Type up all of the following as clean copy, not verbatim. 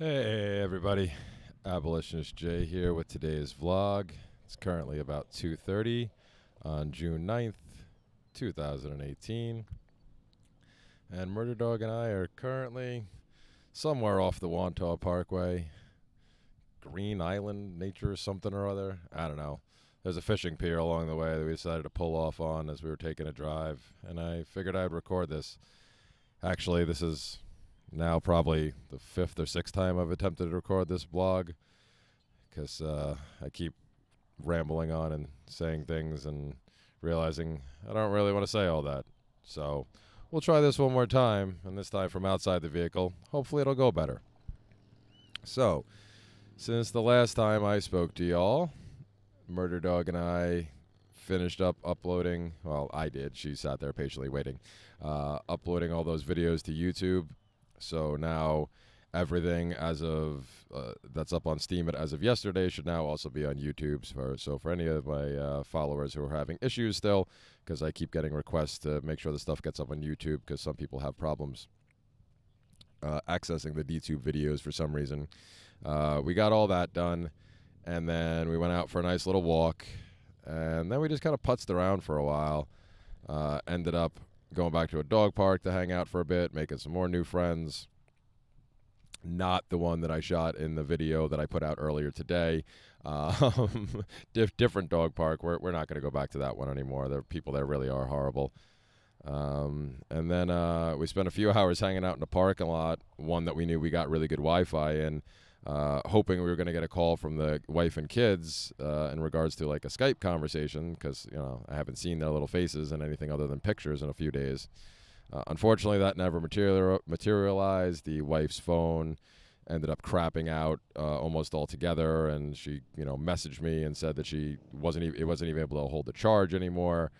Hey everybody, Abolitionist Jay here with today's vlog. It's currently about 2:30 on June 9th, 2018. And Murder Dog and I are currently somewhere off the Wantagh Parkway, Green Island nature or something or other. I don't know. There's a fishing pier along the way that we decided to pull off on as we were taking a drive, and I figured I'd record this. Actually, this is now probably the 5th or 6th time I've attempted to record this vlog, because I keep rambling on and saying things and realizing I don't really want to say all that. So we'll try this one more time, and this time from outside the vehicle. Hopefully it'll go better. So since the last time I spoke to y'all, Murder Dog and I finished up uploading, well, I did, she sat there patiently waiting, uploading all those videos to YouTube. So now everything as of that's up on Steemit as of yesterday should now also be on YouTube. So for any of my followers who are having issues still, because I keep getting requests to make sure the stuff gets up on YouTube, because some people have problems accessing the DTube videos for some reason. We got all that done, and then we went out for a nice little walk, and then we just kind of putzed around for a while. Ended up going back to a dog park to hang out for a bit, making some more new friends. Not the one that I shot in the video that I put out earlier today. Different dog park. We're not going to go back to that one anymore. The people there really are horrible. And then we spent a few hours hanging out in the parking lot, one that we knew we got really good Wi-Fi in, hoping we were going to get a call from the wife and kids in regards to like a Skype conversation, because you know I haven't seen their little faces and anything other than pictures in a few days. Unfortunately, that never materialized. The wife's phone ended up crapping out almost altogether, and she, you know, messaged me and said that she wasn't even able to hold the charge anymore.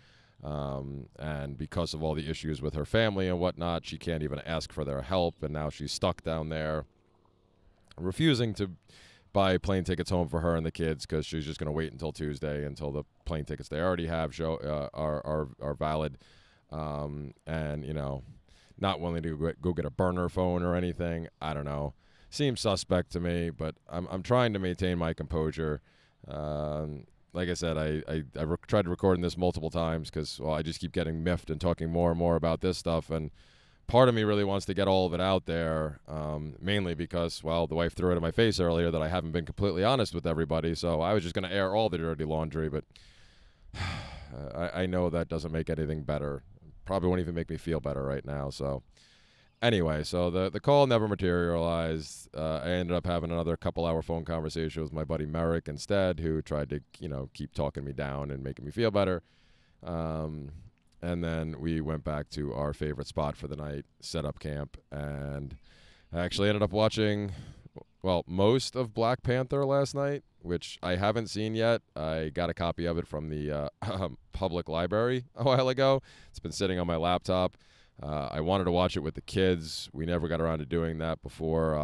And because of all the issues with her family and whatnot, she can't even ask for their help, and now she's stuck down there, refusing to buy plane tickets home for her and the kids, because she's just going to wait until Tuesday until the plane tickets they already have are valid, and you know, not willing to go get a burner phone or anything. I don't know. Seems suspect to me, but I'm trying to maintain my composure. Like I said, I tried to record this multiple times, because well, I just keep getting miffed and talking more and more about this stuff, and part of me really wants to get all of it out there, mainly because, well, the wife threw it in my face earlier that I haven't been completely honest with everybody, so I was just going to air all the dirty laundry, but I know that doesn't make anything better. Probably won't even make me feel better right now, so. Anyway, so the call never materialized. I ended up having another couple-hour phone conversation with my buddy Merrick instead, who tried to, you know, keep talking me down and making me feel better. And then we went back to our favorite spot for the night, set up camp, and I actually ended up watching, well, most of Black Panther last night, which I haven't seen yet. I got a copy of it from the public library a while ago. It's been sitting on my laptop. I wanted to watch it with the kids. We never got around to doing that before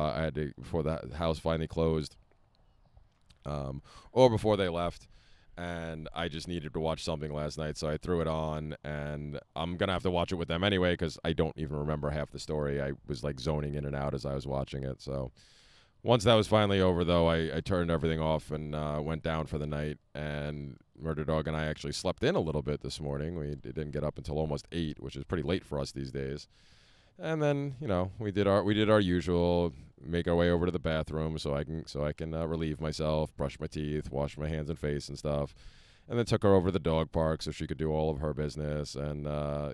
before the house finally closed, or before they left. And I just needed to watch something last night, so I threw it on, and I'm going to have to watch it with them anyway, because I don't even remember half the story. I was, like, zoning in and out as I was watching it. So once that was finally over, though, I turned everything off and went down for the night, and Murder Dog and I actually slept in a little bit this morning. We didn't get up until almost 8, which is pretty late for us these days. And then, you know, we did our usual, make our way over to the bathroom so I can relieve myself, brush my teeth, wash my hands and face and stuff, and then took her over to the dog park so she could do all of her business and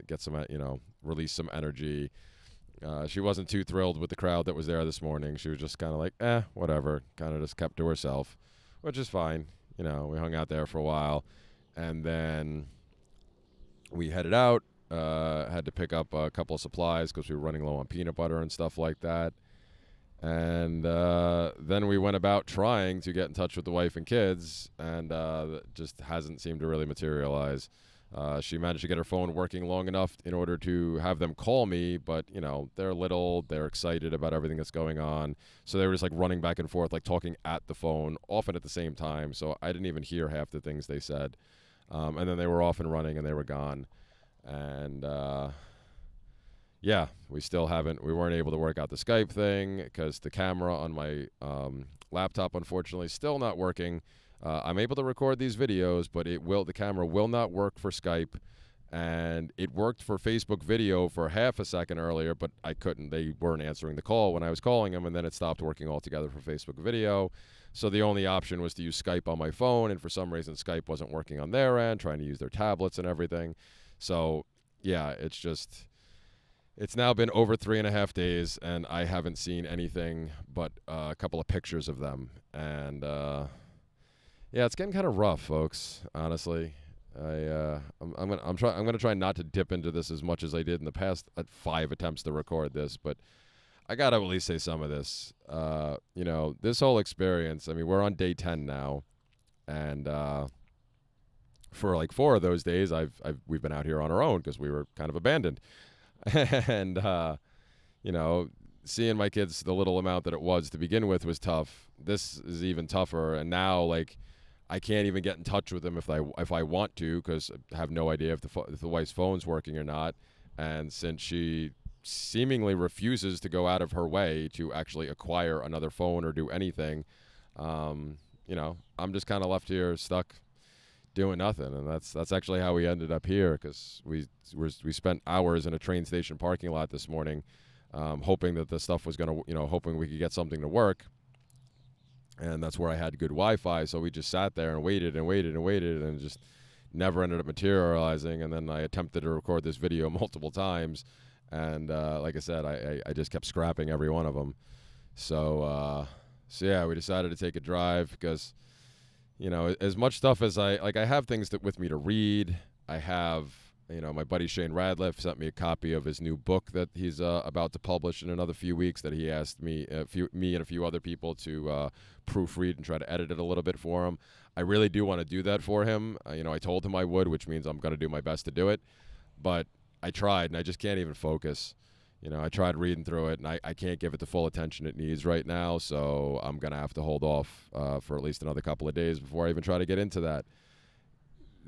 get some, you know, release some energy. She wasn't too thrilled with the crowd that was there this morning. She was just kind of like, eh, whatever, kind of just kept to herself, which is fine. You know, we hung out there for a while, and then we headed out. Had to pick up a couple of supplies because we were running low on peanut butter and stuff like that. And then we went about trying to get in touch with the wife and kids, and just hasn't seemed to really materialize. She managed to get her phone working long enough in order to have them call me, but, you know, they're little, they're excited about everything that's going on. So they were just, like, running back and forth, like, talking at the phone, often at the same time. So I didn't even hear half the things they said. And then they were off and running, and they were gone. And yeah, we still haven't. We weren't able to work out the Skype thing because the camera on my laptop, unfortunately, still not working. I'm able to record these videos, but it will. The camera will not work for Skype, and it worked for Facebook video for half a second earlier, but I couldn't. They weren't answering the call when I was calling them, and then it stopped working altogether for Facebook video. So the only option was to use Skype on my phone, and for some reason, Skype wasn't working on their end, trying to use their tablets and everything. So, yeah, it's just... It's now been over 3.5 days, and I haven't seen anything but a couple of pictures of them. And, yeah, it's getting kind of rough, folks, honestly. I'm gonna try not to dip into this as much as I did in the past 5 attempts to record this, but I got to at least say some of this. You know, this whole experience, I mean, we're on day 10 now, and for like 4 of those days, we've been out here on our own because we were kind of abandoned. And, you know, seeing my kids, the little amount that it was to begin with, was tough. This is even tougher. And now, like, I can't even get in touch with them if I want to, because I have no idea if the wife's phone's working or not. And since she seemingly refuses to go out of her way to actually acquire another phone or do anything, you know, I'm just kind of left here stuck doing nothing. And that's actually how we ended up here, because we spent hours in a train station parking lot this morning, hoping that the stuff was going to, you know, hoping we could get something to work. And that's where I had good Wi-Fi, so we just sat there and waited and waited and waited and just never ended up materializing. And then I attempted to record this video multiple times, and like I said, I just kept scrapping every one of them. So so yeah, we decided to take a drive, because you know, as much stuff as I have things that with me to read. I have, you know, my buddy Shane Radliff sent me a copy of his new book that he's about to publish in another few weeks, that he asked me and a few other people to proofread and try to edit it a little bit for him. I really do want to do that for him. You know, I told him I would, which means I'm going to do my best to do it. But I tried, and I just can't even focus. You know, I tried reading through it, and I can't give it the full attention it needs right now, so I'm going to have to hold off for at least another couple of days before I even try to get into that.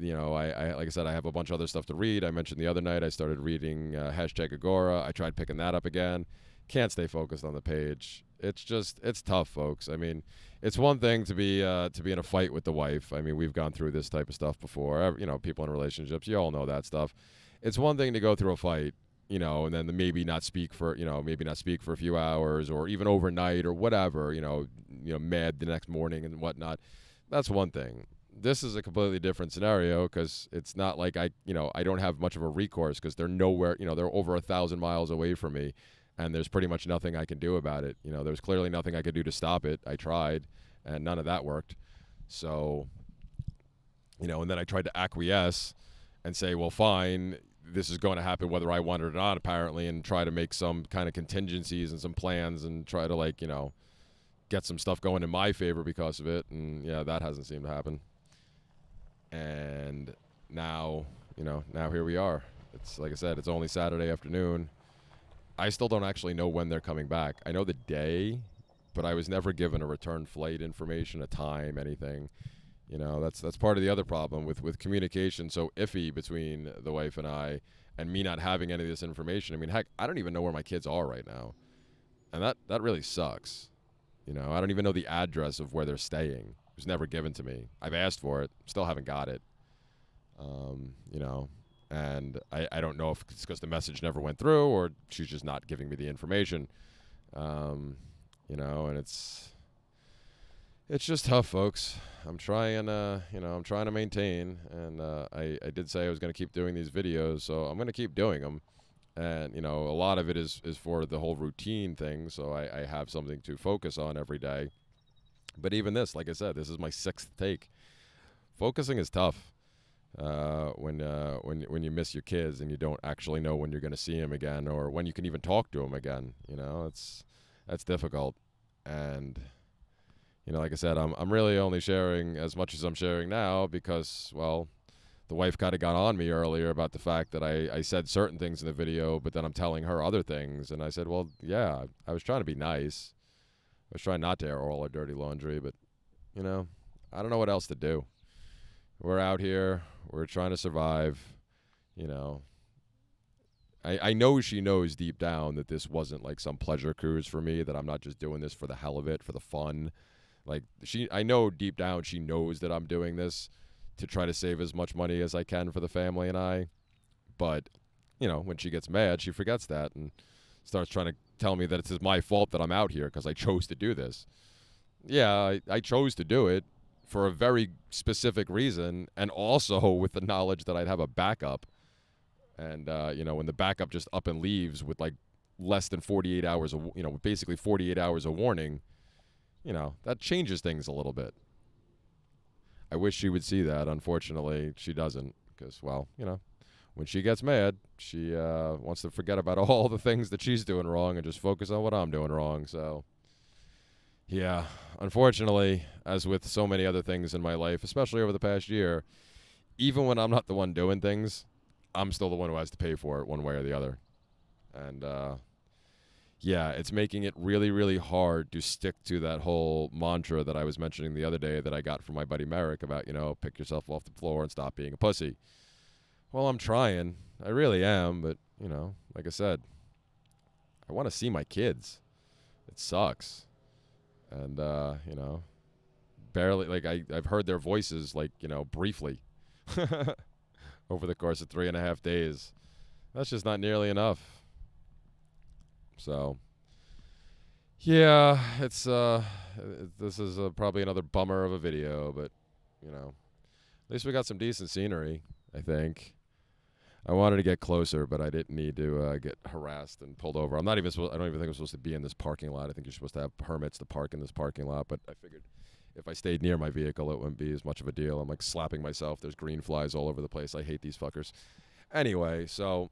You know, like I said, I have a bunch of other stuff to read. I mentioned the other night I started reading #Agora. I tried picking that up again. Can't stay focused on the page. It's just, it's tough, folks. I mean, it's one thing to be in a fight with the wife. I mean, we've gone through this type of stuff before. You know, people in relationships, you all know that stuff. It's one thing to go through a fight, you know, and then maybe not speak for a few hours, or even overnight, or whatever, you know, mad the next morning and whatnot. That's one thing. This is a completely different scenario, because it's not like I don't have much of a recourse, because they're nowhere, you know, they're over 1,000 miles away from me, and there's pretty much nothing I can do about it. You know, there's clearly nothing I could do to stop it. I tried, and none of that worked. So, you know, and then I tried to acquiesce and say, well, fine, this is going to happen whether I want it or not, apparently, and try to make some kind of contingencies and some plans and try to, like, you know, get some stuff going in my favor because of it. And yeah, that hasn't seemed to happen. And now, you know, now here we are. It's like I said, it's only Saturday afternoon. I still don't actually know when they're coming back. I know the day, but I was never given a return flight information, a time, anything. You know, that's part of the other problem with communication so iffy between the wife and I, and me not having any of this information. I mean, heck, I don't even know where my kids are right now. And that really sucks. You know, I don't even know the address of where they're staying. It was never given to me. I've asked for it. Still haven't got it. You know, and I don't know if it's because the message never went through, or she's just not giving me the information. You know, and it's just tough, folks. I'm trying, you know, I'm trying to maintain, and I did say I was going to keep doing these videos, so I'm going to keep doing them. And, you know, a lot of it is for the whole routine thing, so I have something to focus on every day. But even this, like I said, this is my 6th take. Focusing is tough when you miss your kids and you don't actually know when you're going to see them again, or when you can even talk to them again. You know, that's difficult. And... you know, like I said, I'm really only sharing as much as I'm sharing now because, well, the wife kind of got on me earlier about the fact that I said certain things in the video, but then I'm telling her other things. And I said, well, yeah, I was trying to be nice. I was trying not to air all our dirty laundry, but, you know, I don't know what else to do. We're out here. We're trying to survive, you know. I know she knows deep down that this wasn't like some pleasure cruise for me, that I'm not just doing this for the hell of it, for the fun. Like, I know deep down she knows that I'm doing this to try to save as much money as I can for the family and I. But, you know, when she gets mad, she forgets that and starts trying to tell me that it's my fault that I'm out here because I chose to do this. Yeah, I chose to do it for a very specific reason, and also with the knowledge that I'd have a backup. And, you know, when the backup just up and leaves with, like, less than 48 hours, of, you know, basically 48 hours of warning, you know, that changes things a little bit. I wish she would see that. Unfortunately, she doesn't because, well, you know, when she gets mad, she wants to forget about all the things that she's doing wrong and just focus on what I'm doing wrong. So, yeah, unfortunately, as with so many other things in my life, especially over the past year, even when I'm not the one doing things, I'm still the one who has to pay for it one way or the other. And, yeah, it's making it really, really hard to stick to that whole mantra that I was mentioning the other day that I got from my buddy Merrick about, you know, pick yourself off the floor and stop being a pussy. Well, I'm trying. I really am. But, you know, like I said, I want to see my kids. It sucks. And, you know, barely, like, I've heard their voices, like, you know, briefly. Over the course of 3.5 days. That's just not nearly enough. So, yeah, it's this is probably another bummer of a video, but, you know, at least we got some decent scenery, I think. I wanted to get closer, but I didn't need to get harassed and pulled over. I don't even think I'm supposed to be in this parking lot. I think you're supposed to have permits to park in this parking lot, but I figured if I stayed near my vehicle, it wouldn't be as much of a deal. I'm, like, slapping myself. There's green flies all over the place. I hate these fuckers. Anyway, so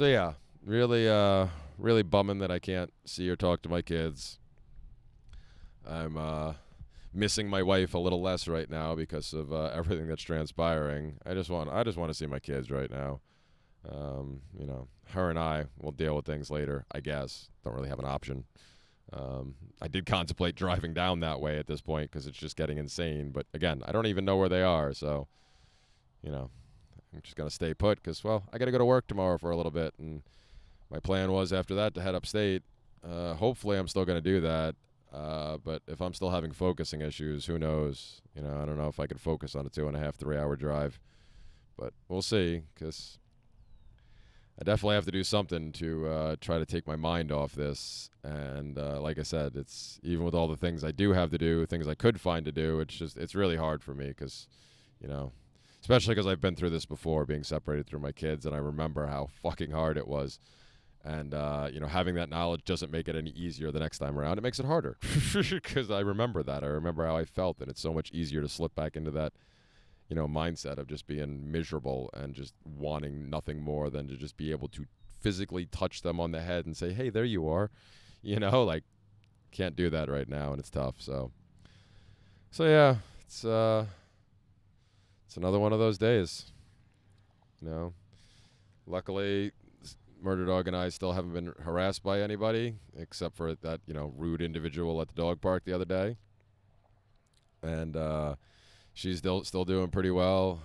yeah, really, really bumming that I can't see or talk to my kids. I'm missing my wife a little less right now because of everything that's transpiring. I just want to see my kids right now. You know, her and I will deal with things later, I guess. Don't really have an option. I did contemplate driving down that way at this point because it's just getting insane. But again, I don't even know where they are. So, you know, I'm just going to stay put because, well, I got to go to work tomorrow for a little bit. And my plan was after that to head upstate. Hopefully I'm still going to do that. But if I'm still having focusing issues, who knows? You know, I don't know if I could focus on a 2.5, 3 hour drive. But we'll see because I definitely have to do something to try to take my mind off this. And like I said, it's even with all the things I do have to do, things I could find to do, it's really hard for me because, you know, especially because I've been through this before, being separated from my kids, and I remember how fucking hard it was. And, you know, having that knowledge doesn't make it any easier the next time around. It makes it harder because I remember that. I remember how I felt, and it's so much easier to slip back into that, you know, mindset of just being miserable and just wanting nothing more than to just be able to physically touch them on the head and say, hey, there you are. You know, like, can't do that right now, and it's tough. So yeah, it's another one of those days. You know, luckily, Murder Dog and I still haven't been harassed by anybody except for that, you know, rude individual at the dog park the other day. And, she's still doing pretty well.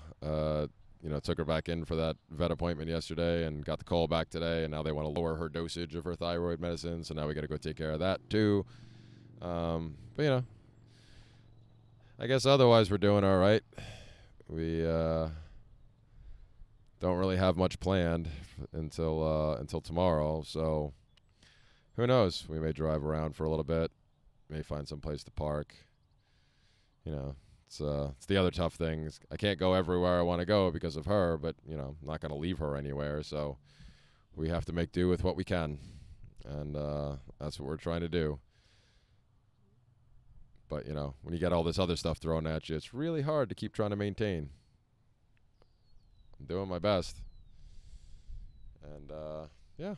You know, took her back in for that vet appointment yesterday and got the call back today, and now they want to lower her dosage of her thyroid medicine, so now we got to go take care of that too. But, you know, I guess otherwise we're doing all right. We don't really have much planned until tomorrow, so who knows? We may drive around for a little bit, may find some place to park, you know. It's the other tough thing. I can't go everywhere I want to go because of her, but, you know, I'm not going to leave her anywhere. So we have to make do with what we can. And that's what we're trying to do. But, you know, when you get all this other stuff thrown at you, it's really hard to keep trying to maintain. I'm doing my best. And, yeah.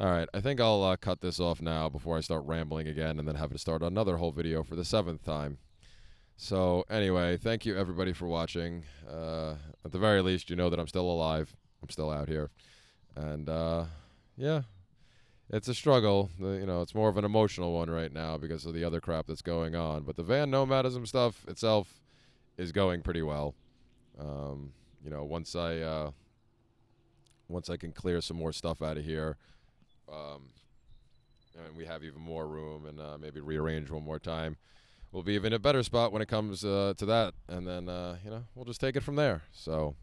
All right, I think I'll cut this off now before I start rambling again and then have to start another whole video for the 7th time. So anyway, thank you everybody for watching. At the very least, you know that I'm still alive. I'm still out here. And yeah, it's a struggle. You know, it's more of an emotional one right now because of the other crap that's going on. But the van nomadism stuff itself is going pretty well. You know, once I once I can clear some more stuff out of here, and we have even more room, and maybe rearrange one more time, we'll be even a better spot when it comes to that. And then, you know, we'll just take it from there. So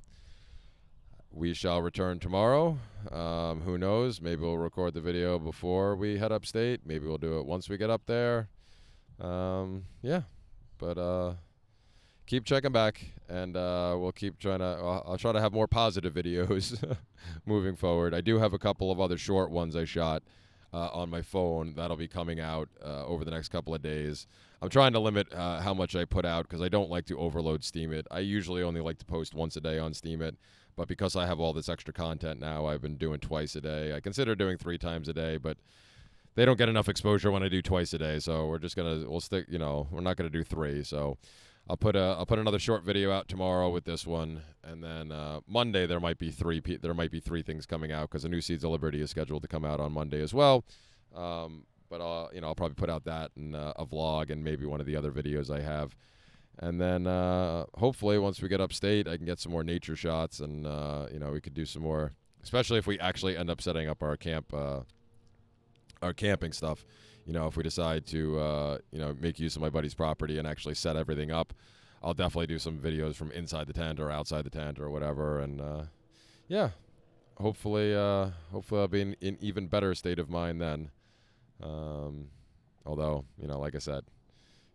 we shall return tomorrow. Who knows? Maybe we'll record the video before we head upstate. Maybe we'll do it once we get up there. Yeah, but keep checking back, and we'll keep trying to, I'll try to have more positive videos moving forward. I do have a couple of other short ones I shot on my phone that'll be coming out over the next couple of days. I'm trying to limit how much I put out because I don't like to overload Steemit. I usually only like to post once a day on Steemit, but because I have all this extra content now, I've been doing twice a day. I consider doing 3 times a day, but they don't get enough exposure when I do twice a day, so we're just gonna, we'll stick, you know, we're not gonna do 3. So I'll put another short video out tomorrow with this one, and then Monday there might be three things coming out because the new Seeds of Liberty is scheduled to come out on Monday as well. But I'll probably put out that and a vlog and maybe one of the other videos I have, and then hopefully once we get upstate, I can get some more nature shots, and we could do some more, especially if we actually end up setting up our camp, our camping stuff. If we decide to, make use of my buddy's property and actually set everything up, I'll definitely do some videos from inside the tent or outside the tent or whatever. And, yeah, hopefully I'll be in even better state of mind then. Although, like I said,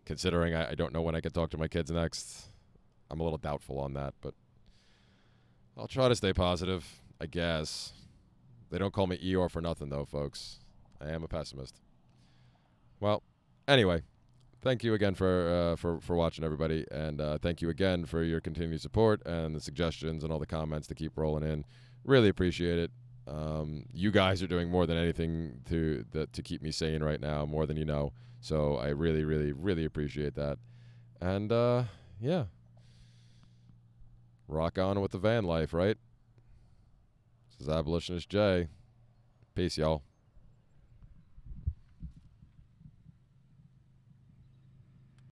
considering I don't know when I can talk to my kids next, I'm a little doubtful on that, but I'll try to stay positive, I guess. They don't call me Eeyore for nothing, though, folks. I am a pessimist. Well, anyway, thank you again for watching, everybody, and thank you again for your continued support and the suggestions and all the comments to keep rolling in. Really appreciate it. You guys are doing more than anything to keep me sane right now, more than you know. So I really, really, really appreciate that. And, yeah, rock on with the van life, right? This is Abolitionist Jay. Peace, y'all.